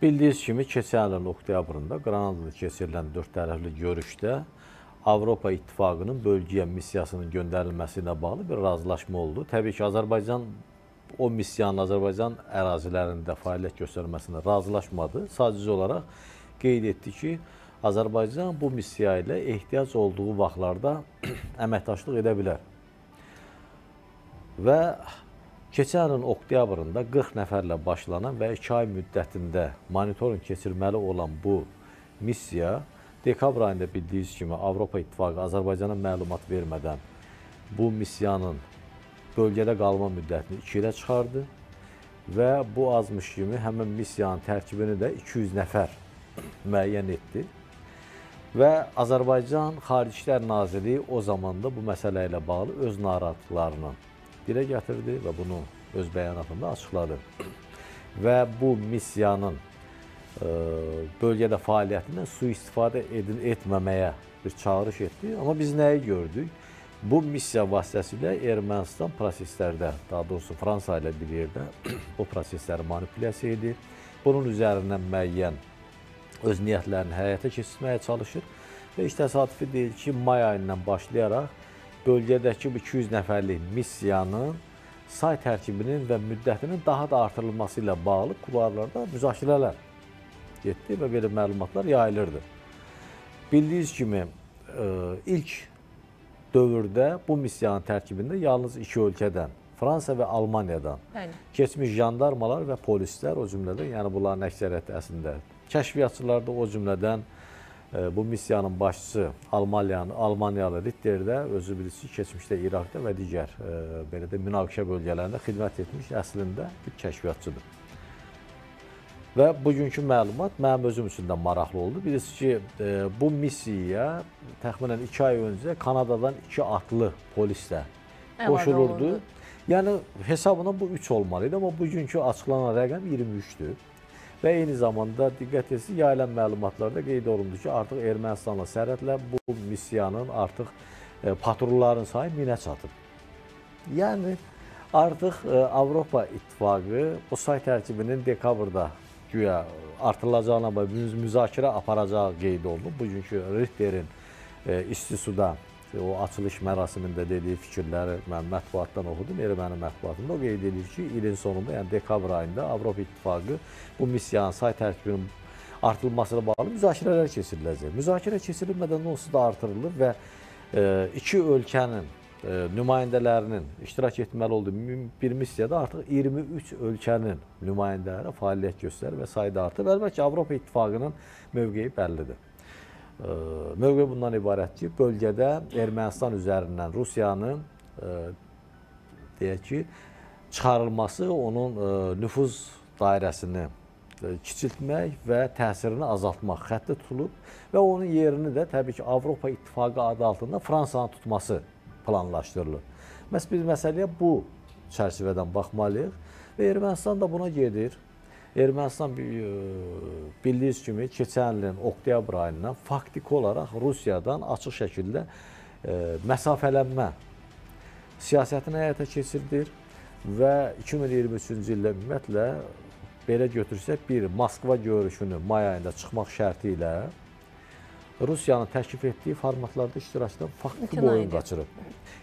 Bildiyiniz kimi, keçən ilin oktyabrında Granadada keçirilən dörd tərəfli görüşdə Avropa İttifakının bölgəyə missiyasının göndərilməsi ilə bağlı bir razılaşma oldu. Təbii ki, Azərbaycan o missiyanın Azərbaycan ərazilərində fəaliyyət göstərməsinə razılaşmadı. Sadəcə olaraq qeyd etdi ki, Azərbaycan bu missiya ilə ehtiyac olduğu vaxtlarda əməkdaşlıq edə bilər. Və keçən ilin oktyabrında 40 nəfərlə başlanan və 2 ay müddətində monitoring keçirməli olan bu missiya, dekabr ayında bildiyiniz kimi Avropa İttifakı Azərbaycana məlumat vermədən bu missiyanın bölgədə qalma müddətini 2 ilə çıxardı və bu azmış kimi həmin missiyanın tərkibini də 200 nəfər müəyyən etdi. Və Azərbaycan Xarici İşlər Nazirliyi o zaman da bu məsələ ilə bağlı öz narahatlıqlarını dilə gətirdi və bunu öz bəyanatında açıqladı. Və bu missiyanın bölgədə fəaliyyətindən sui-istifadə etməməyə bir çağırış etdi. Amma biz nəyi gördük? Bu missiya vasitəsilə Ermənistan proseslərdə, daha doğrusu Fransa ilə bir yerdə o prosesləri manipulyasiya edir. Bunun üzərindən müəyyən öz niyyətlərini həyata keçirməyə çalışır. Və heç təsadüfi deyil ki, may ayından başlayaraq bölgədəki 200 nəfərlik missiyanın say tərkibinin və müddətinin daha da artırılması ilə bağlı kulvarlarda müzakirələr getdi və belə məlumatlar yayılırdı. Bildiyiniz kimi, ilk dövrdə bu missiyanın tərkibində yalnız 2 ölkədən, Fransa və Almaniyadan keçmiş jandarmalar və polislər o cümlədən, yəni bunların əksəriyyəti əslində kəşfiyyatçılar da o cümlədən, bu missiyanın başçısı Almaniyalı Ritterdə, özü birisi keçmişdə İraqda və digər münaqişə bölgələrində xidmət etmiş, əslində bir kəşfiyyatçıdır. Və bugünkü məlumat mənim özüm üçün də maraqlı oldu. Birisi ki, bu missiyaya təxminən 2 ay öncə Kanadadan 2 atlı polislə qoşulurdu. Yəni, hesabına bu 3 olmalıydı, amma bugünkü açıqlanan rəqəm 23-dür. Və eyni zamanda diqqət etsin, yayılan məlumatlarda qeyd olundu ki, artıq Ermənistanla sərhədlə bu missiyanın artıq patrulların sayı 1000-ə çatıb. Yəni, artıq Avropa İttifaqı o say tərkibinin dekabrda güya artırılacağına müzakirə aparacağı qeyd olundu. Bugünkü Ritterin İstisuda o açılış mərasimində dediyi fikirləri mən mətbuatdan oxudum, erməni mətbuatında o qeyd edir ki, ilin sonunda, yəni dekabr ayında Avropa İttifaqı bu missiyanın say tərkibinin artırılmasına bağlı müzakirələr keçiriləcək. Müzakirə keçirilmədən onsuz da artırılır və iki ölkənin nümayəndələrinin iştirak etməli olduğu bir missiyada artıq 23 ölkənin nümayəndələri fəaliyyət göstərir və sayda artır. Əlbəttə ki, Avropa İttifaqının mövqeyi bəllidir. Mövqe bundan ibarət ki, bölgədə Ermənistan üzərindən Rusiyanın deyək ki, çıxarılması onun nüfuz dairəsini kiçiltmək və təsirini azaltmaq xətti tutulub və onun yerini də təbii ki, Avropa İttifaqı adı altında Fransanın tutması planlaşdırılır. Məhz biz məsələyə bu çərçivədən baxmalıyıq və Ermənistan da buna gedir. Ermənistan bildiyiniz kimi keçən ilin oktyabr ayından faktiki olaraq Rusiyadan açıq şəkildə məsafələnmə siyasətini həyata keçirdir və 2023-cü ildə ümumiyyətlə belə götürsək bir Moskva görüşünü may ayında çıxmaq şərti ilə Rusiyanın təklif etdiyi formatlarda iştirakdan faktiki boyun qaçırıb.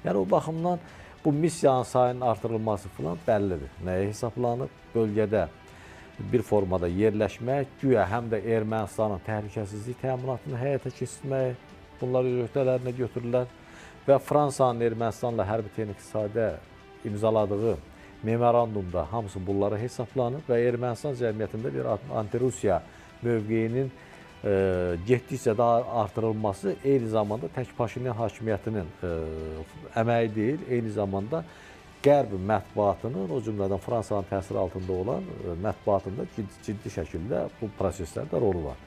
Yəni o baxımdan bu missiyanın sayının artırılması filan bəllidir. Nəyə hesablanıb? Bölgədə bir formada yerləşmək, güya həm də Ermənistanın təhlükəsizlik təminatını həyata keçirmək, bunlar öz öhdələrinə götürürlər və Fransanın Ermənistanla hərbi texniki-iqtisadi imzaladığı memorandumda hamısı bunlara hesablanıb və Ermənistan cəmiyyətində bir anti-Rusiya mövqeyinin getdikcə daha artırılması eyni zamanda tək Paşinyan hakimiyyətinin əməyi deyil, eyni zamanda Qərb mətbuatının, o cümlədən Fransanın təsiri altında olan mətbuatında ciddi şəkildə bu proseslərdə rolu var.